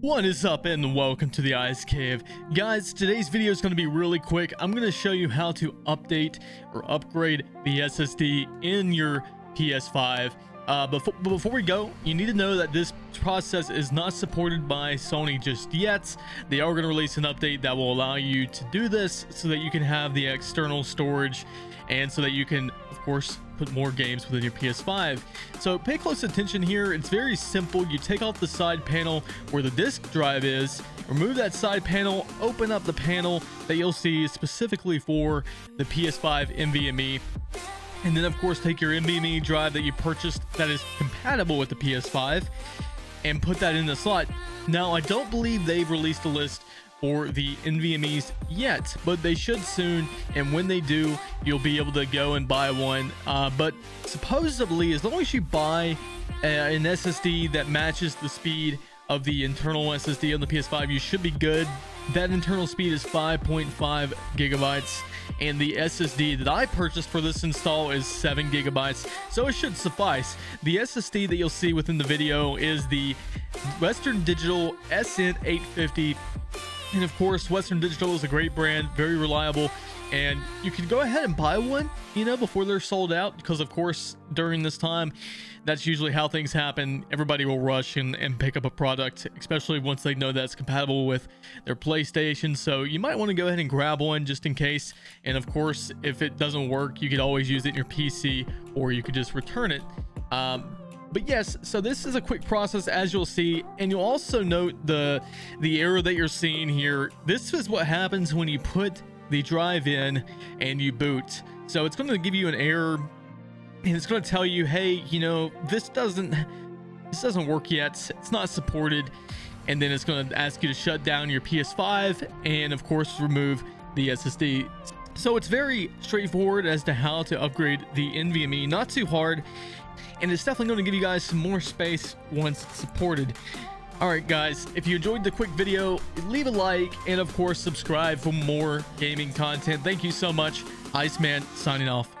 What is up and welcome to the Ice Cave. Guys, today's video is going to be really quick. I'm going to show you how to update or upgrade the SSD in your PS5. Before we go, you need to know that this process is not supported by Sony just yet. They are going to release an update that will allow you to do this so that you can have the external storage and so that you can, of course, put more games within your PS5. So pay close attention here. It's very simple. You take off the side panel where the disk drive is, remove that side panel, open up the panel that you'll see specifically for the PS5 NVMe. And then, of course, take your NVMe drive that you purchased that is compatible with the PS5 and put that in the slot. Now, I don't believe they've released a list for the NVMe's yet, but they should soon, and when they do, you'll be able to go and buy one. But supposedly, as long as you buy an SSD that matches the speed of the internal SSD on the PS5, you should be good. That internal speed is 5.5 gigabytes, and the SSD that I purchased for this install is 7 gigabytes, so it should suffice. The SSD that you'll see within the video is the Western Digital SN850, and of course, Western Digital is a great brand, very reliable, and you can go ahead and buy one, you know, before they're sold out, because of course, during this time, that's usually how things happen. Everybody will rush and pick up a product, especially once they know that's compatible with their PlayStation. So you might want to go ahead and grab one just in case. And of course, if it doesn't work, you could always use it in your PC, or you could just return it. But yes, so this is a quick process, as you'll see, and you'll also note the error that you're seeing here. This is what happens when you put the drive in and you boot. So it's going to give you an error, and it's going to tell you, hey, you know, this doesn't work yet. It's not supported. And then it's going to ask you to shut down your PS5 and, of course, remove the SSD. So it's very straightforward as to how to upgrade the NVMe. Not too hard. And it's definitely going to give you guys some more space once it's supported. All right, guys, if you enjoyed the quick video, leave a like and, of course, subscribe for more gaming content. Thank you so much. Iceman signing off.